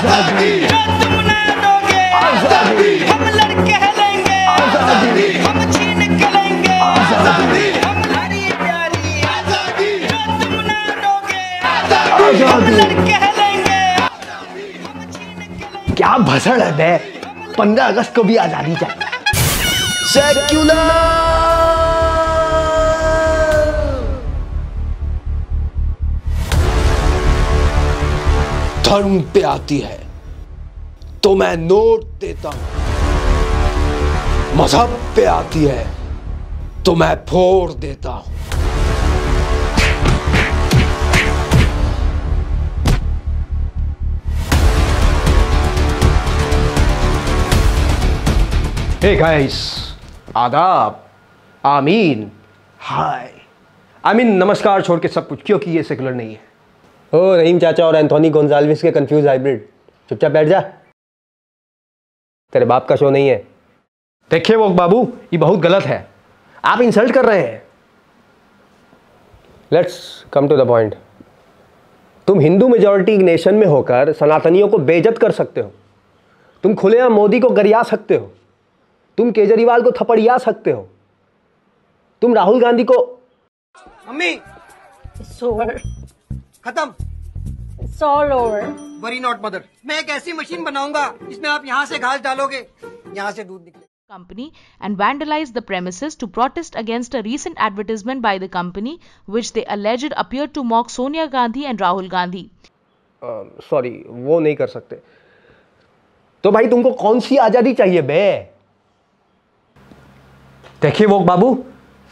आजादी तुम ना दोगे, आजादी हम लड़के लेंगे, आजादी हम छीन के लेंगे, आजादी हमारी प्यारी आजादी तुम ना दोगे, आजादी हम लड़के लेंगे, आजादी हम छीन के लेंगे। क्या भसड़ है बे, 15 अगस्त को भी आजादी चाहिए। सेक्युलर धर्म पे आती है तो मैं नोट देता हूं, मजहब पे आती है तो मैं फोड़ देता हूं। हे गाइस, आदाब, आमीन, हाय, आमीन नमस्कार छोड़ के सब कुछ, क्योंकि ये सेकुलर नहीं है। ओ रहीम चाचा और एंथोनी गोंजाल्विस के कंफ्यूज हाइब्रिड, चुपचाप बैठ जा, तेरे बाप का शो नहीं है। देखिए वो बाबू, ये बहुत गलत है, आप इंसल्ट कर रहे हैं। Let's come to the point. तुम हिंदू मेजॉरिटी नेशन में होकर सनातनियों को बेइज्जत कर सकते हो, तुम खुलेआम मोदी को गरिया सकते हो, तुम केजरीवाल को थपड़िया सकते हो, तुम राहुल गांधी को मम्मी खत्म। It's all over. Worry not mother. मैं एक ऐसी मशीन बनाऊंगा जिसमें आप यहाँ से घास डालोगे, यहाँ से दूध निकले। Company and vandalized the premises to protest against a recent advertisement by the company, which they alleged appeared to mock Sonia Gandhi and Rahul Gandhi. Sorry, वो नहीं कर सकते। तो भाई तुमको कौन सी आजादी चाहिए बे? देखिए वो बाबू,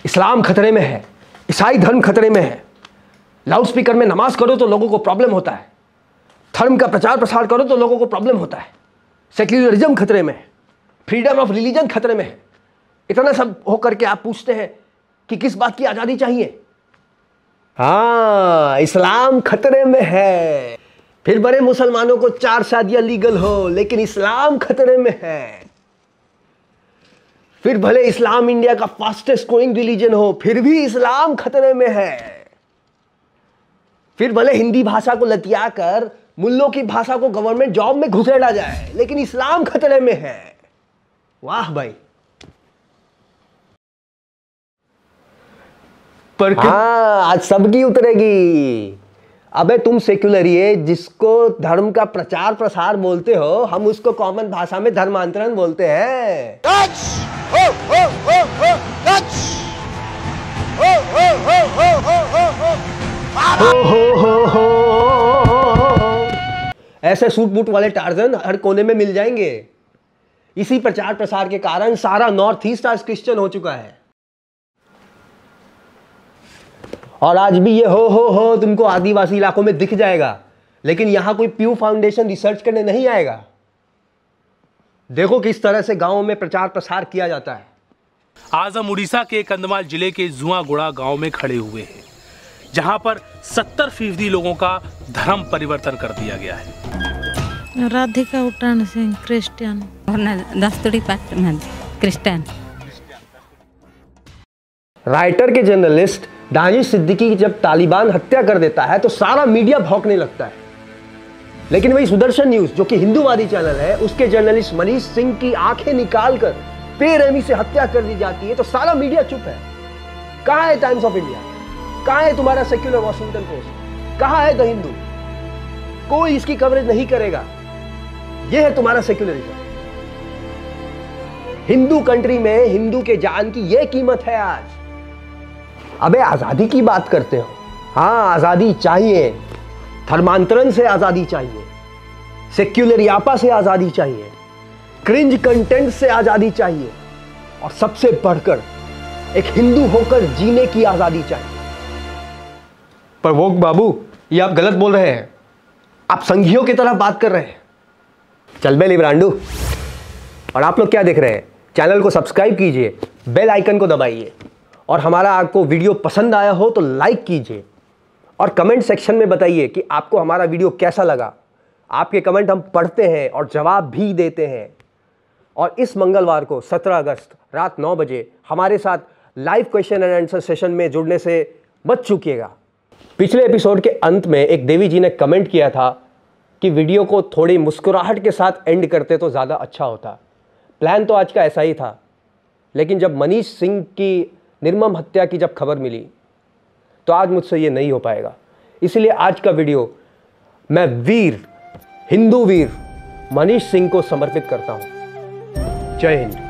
इस्लाम खतरे में है, ईसाई धर्म खतरे में है, लाउड स्पीकर में नमाज करो तो लोगों को प्रॉब्लम होता है, धर्म का प्रचार प्रसार करो तो लोगों को प्रॉब्लम होता है, सेक्युलरिज्म खतरे में है, फ्रीडम ऑफ रिलीजन खतरे में है। इतना सब हो करके आप पूछते हैं कि किस बात की आज़ादी चाहिए? हाँ, इस्लाम खतरे में है, फिर बड़े मुसलमानों को 4 शादियाँ लीगल हो, लेकिन इस्लाम खतरे में है। फिर भले इस्लाम इंडिया का फास्टेस्ट ग्रोइंग रिलीजन हो, फिर भी इस्लाम खतरे में है। फिर भले हिंदी भाषा को लतिया कर मुल्लों की भाषा को गवर्नमेंट जॉब में घुसेड़ा जाए, लेकिन इस्लाम खतरे में है। वाह भाई, पर हाँ, आज सबकी उतरेगी। अबे तुम सेक्युलरिए, जिसको धर्म का प्रचार प्रसार बोलते हो, हम उसको कॉमन भाषा में धर्मांतरण बोलते हैं। ऐसे सूट बूट वाले टार्जन हर कोने में मिल जाएंगे। इसी प्रचार प्रसार के कारण सारा नॉर्थ ईस्ट आज क्रिश्चियन हो चुका है, और आज भी ये हो तुमको आदिवासी इलाकों में दिख जाएगा, लेकिन यहाँ कोई प्यू फाउंडेशन रिसर्च करने नहीं आएगा। देखो किस तरह से गाँव में प्रचार प्रसार किया जाता है। आज हम उड़ीसा के कंदमाल जिले के जुआ गुड़ा गाँव में खड़े हुए हैं, जहां पर 70% लोगों का धर्म परिवर्तन कर दिया गया है। राधिका उठान सिंह क्रिश्चियन, दस्तूरी पाठ में क्रिश्चियन। राइटर के जर्नलिस्ट दानिश सिद्दीकी जब तालिबान हत्या कर देता है तो सारा मीडिया भौंकने लगता है, लेकिन वही सुदर्शन न्यूज जो कि हिंदूवादी चैनल है, उसके जर्नलिस्ट मनीष सिंह की आंखें निकाल कर बेरहमी से हत्या कर दी जाती है तो सारा मीडिया चुप है। कहाँ है टाइम्स ऑफ इंडिया? कहाँ है तुम्हारा सेक्युलर वॉशिंगटन पोस्ट? कहाँ है द हिंदू? कोई इसकी कवरेज नहीं करेगा। यह है तुम्हारा सेक्युलरिज्म। हिंदू कंट्री में हिंदू के जान की यह कीमत है आज। अबे आजादी की बात करते हो। हाँ, आजादी चाहिए, धर्मांतरण से आजादी चाहिए, सेक्युलर यापा से आजादी चाहिए, क्रिंज कंटेंट से आजादी चाहिए, और सबसे बढ़कर एक हिंदू होकर जीने की आजादी चाहिए। पर वो बाबू, ये आप गलत बोल रहे हैं, आप संघियों की तरह बात कर रहे हैं। चल बे लिब्रांडू। और आप लोग क्या देख रहे हैं, चैनल को सब्सक्राइब कीजिए, बेल आइकन को दबाइए, और हमारा आपको वीडियो पसंद आया हो तो लाइक कीजिए, और कमेंट सेक्शन में बताइए कि आपको हमारा वीडियो कैसा लगा। आपके कमेंट हम पढ़ते हैं और जवाब भी देते हैं। और इस मंगलवार को 17 अगस्त रात 9 बजे हमारे साथ live question and answer session में जुड़ने से मत चूकिएगा। पिछले एपिसोड के अंत में एक देवी जी ने कमेंट किया था कि वीडियो को थोड़ी मुस्कुराहट के साथ एंड करते तो ज़्यादा अच्छा होता। प्लान तो आज का ऐसा ही था, लेकिन जब मनीष सिंह की निर्मम हत्या की जब खबर मिली तो आज मुझसे ये नहीं हो पाएगा। इसलिए आज का वीडियो मैं वीर हिंदू वीर मनीष सिंह को समर्पित करता हूँ। जय हिंद।